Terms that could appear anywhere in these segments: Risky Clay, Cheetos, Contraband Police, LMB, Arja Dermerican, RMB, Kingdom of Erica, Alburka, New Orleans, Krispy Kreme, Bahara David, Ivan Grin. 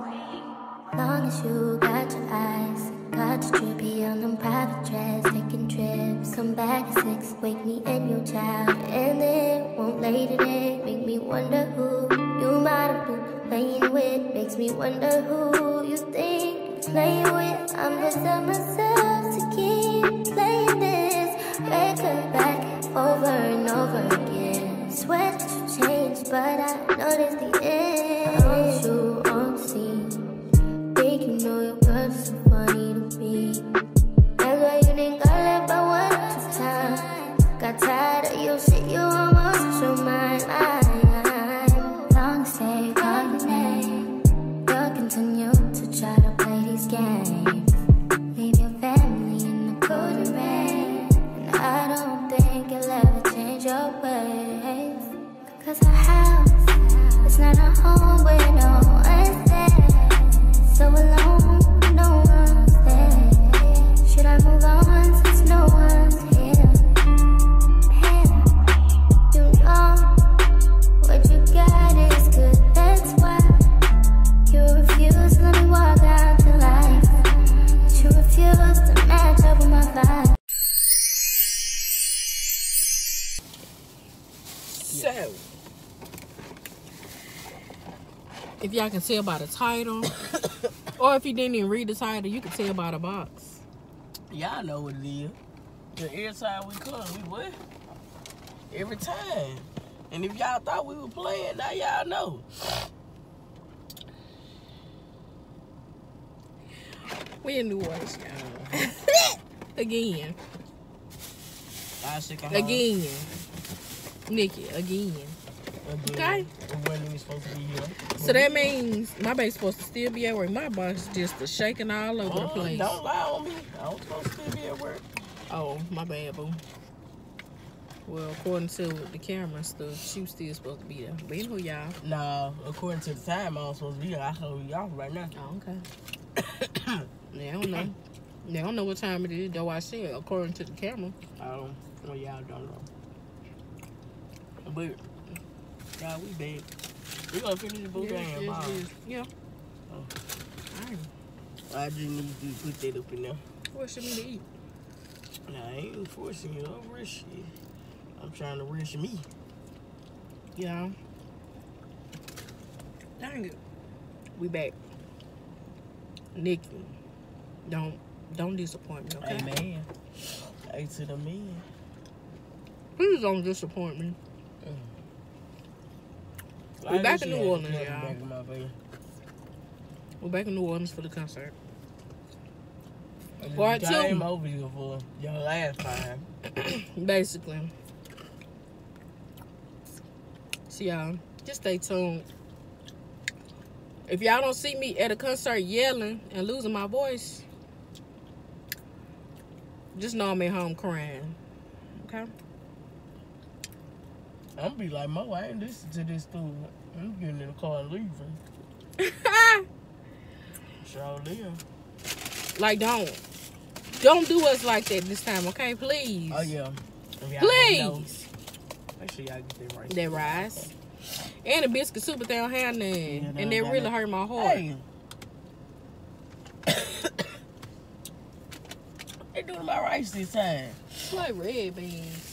Long as you got your eyes, got you trippy on them private jets, taking trips. Come back at 6, wake me and your child, and it won't late in it. Make me wonder who you might have been playing with. Makes me wonder who you think you're playing with. I'm just telling myself to keep playing this record back over and over again. Swear that you changed, but I know this the end. I want you on the scene. You know your words so funny to me. That's why you didn't gotta let by one last time. Got tired of your shit, you almost your mind. Long stay, call your name. You'll continue to try to play these games. Leave your family in the cold rain, and I don't think you'll ever change your ways. Cause our house, it's not a home where no one's there. So alone, no one's there. Should I move on since no one's here? You know what you got is good, that's why you refuse to let me walk out to life. You refuse to match up with my vibe. So, if y'all can tell by the title, or if you didn't even read the title, you can tell by the box. Y'all know what it is. Every time we come, we what? Every time. And if y'all thought we were playing, now y'all know. We in New Orleans, y'all. Again. Again. Nikki, again. Okay. So that means my baby's supposed to still be at work. My boss just shaking all over the place. Don't lie on me. I was supposed to still be at work. Oh, my bad, boo. Well, according to the camera stuff, she was still supposed to be there. But anyway, y'all. No, according to the time, I was supposed to be there. I told y'all right now. Oh, okay. They don't know. They don't know what time it is, though I said, according to the camera. Oh, well, y'all don't know. But... yeah, we big. We gonna finish the book game, yeah. Oh. All right. I just need you to put that up in there. Forcing me to eat. Nah, I ain't forcing you. I'm rich. I'm trying to rich me. Yeah. Dang it. We back. Nikki, don't disappoint me, okay? Hey, man. Hey to the man. Please don't disappoint me. Mm. We're back in New Orleans, y'all. We're back in New Orleans for the concert. Part 2. I came over here for your last time. Basically. So, y'all, just stay tuned. If y'all don't see me at a concert yelling and losing my voice, just know I'm at home crying. Okay? I'm be like, Mo, I ain't listening to this dude. I'm getting in the car and leaving. Sure live. Like, don't do us like that this time, okay? Please. Oh, yeah. Please. Make sure y'all get that rice. That rice. And the biscuit soup, but they don't have none. Yeah, and that really hurt my heart. Hey. They doing my rice this time. Like red beans.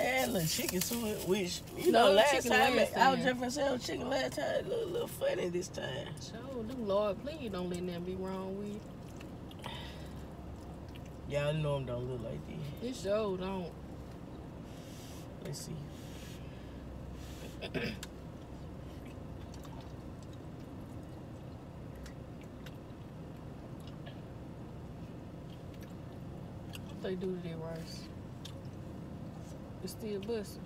And little chicken to it, which, you know, last time. I was just for sale chicken last time. It looked a little funny this time. Sure, do Lord, please don't let nothing be wrong with you. Y'all know them don't look like this. It sure don't. Let's see. What they do to their rice? It's still busting.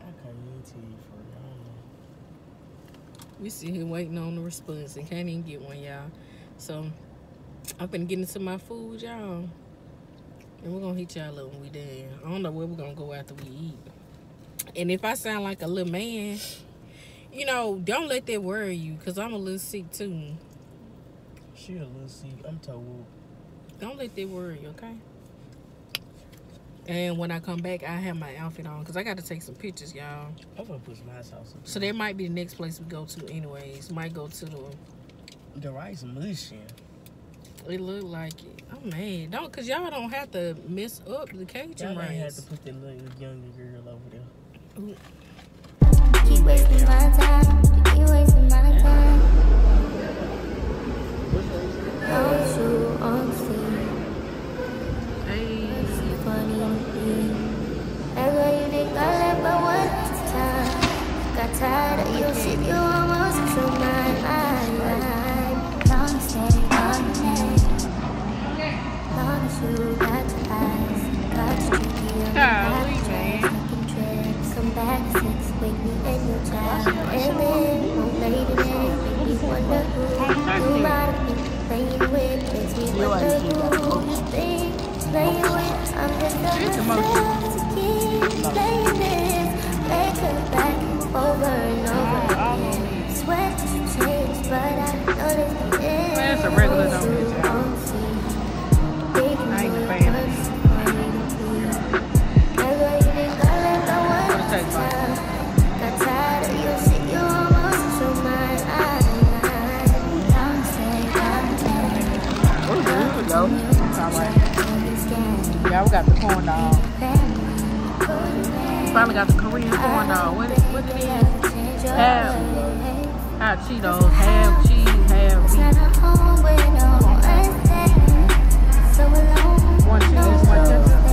I can't even tell you for now. We sit here waiting on the response and can't even get one, y'all. So, I've been getting into my food, y'all. And we're gonna hit y'all up when we done. I don't know where we're gonna go after we eat. And if I sound like a little man, you know, don't let that worry you, because I'm a little sick too. She a little sick. I'm told. Don't let that worry you, okay? And when I come back, I have my outfit on because I got to take some pictures, y'all. I'm gonna put some hot sauce on. So that might be the next place we go to, anyways. Might go to the rice mushroom. It look like it. Oh man, don't, cause y'all don't have to mess up the Cajun rice. Y'all have to put that little younger girl over there. Ooh. You keep wasting my time. You keep wasting my time. Y'all, we got the corn dog. Finally got the Korean corn dog. What it is? Half Cheetos, half cheese, half beef. One cheese, one ketchup.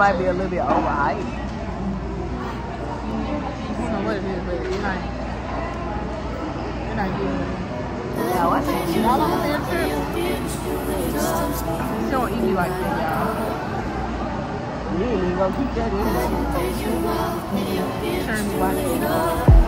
Might be a little bit overhyped. I don't know what it is, but it's not. It's not good. Y'all, I think you all over there too. She don't eat me like that, y'all. You ain't even gonna keep that in. Turn me like that.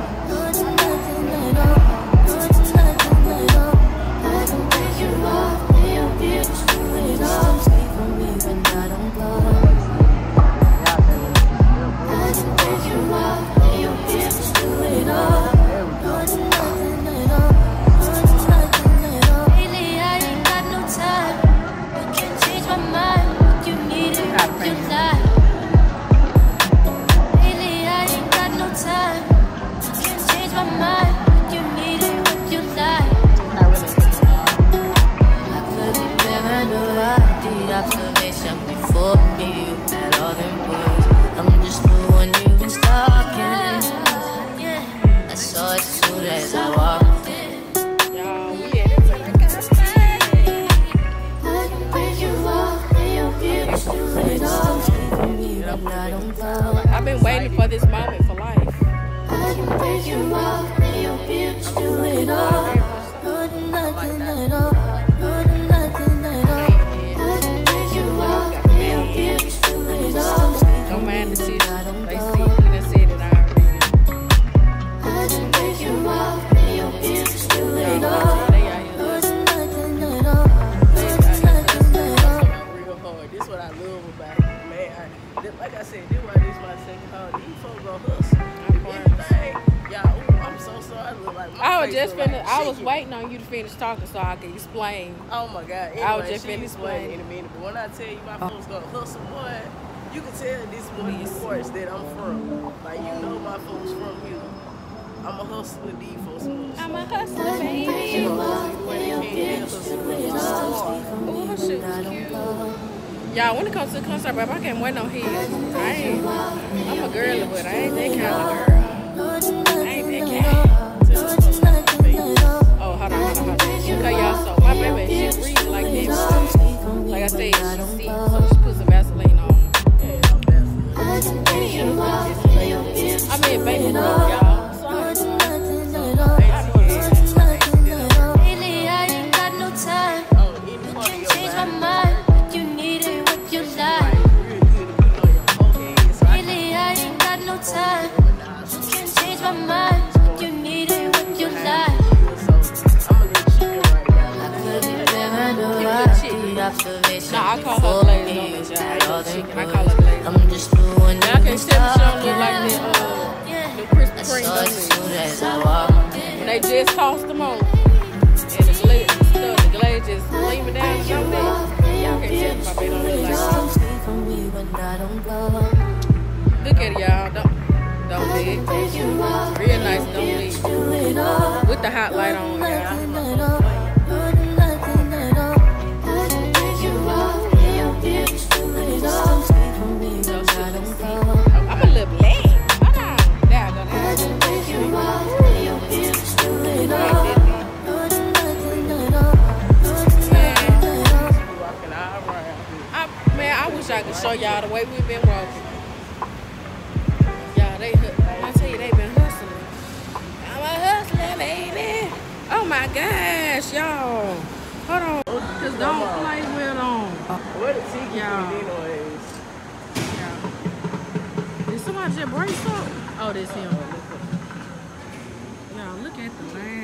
I've been waiting for this moment for life. I can break you off, lay your bitch, do it all. Good nothing at all. Good nothing at all. I can break you off, lay your bitch, do it all. Don't mind the shit. They see it and said it already. I can break you off, lay your bitch, do it all. Good nothing at all. Good nothing at all. Real hard. This is what I love about it. Like I said, this is my second holiday. These folks gonna hustle. Everything. Y'all, I'm so sorry. Like, I was waiting on you to finish talking so I could explain. Oh my God. Anyway, I was just finna explain in a minute. But when I tell you my folks gonna hustle, boy, you can tell this one of the parts that I'm from. Like, you know my folks from here. I'm a hustler, D for some. I'm a hustler, baby. Oh, she was cute. Y'all, when it comes to the concert, baby, I can't wear no heels. I'm a girl, but I ain't that kind of girl. Oh, hold on. You know y'all, so my baby, she breathes like this. Like I said, she sees, so she puts some Vaseline on. I mean, baby, y'all. I'm just doing that. I can't step on you like the Krispy Kreme. They just tossed them on. And the glaze just leaving down and jumping. Y'all can't step my bed on me like that. Look at it, y'all. Don't leave. Real nice, don't leave. With the hot light on, y'all. I can show y'all the way we've been walking. Y'all, I tell you, they been hustling. I'm a hustler, baby. Oh my gosh, y'all. Hold on. Cause don't play with them. What is he, y'all? Did somebody just brace up? Oh, that's him. Y'all, look at the man.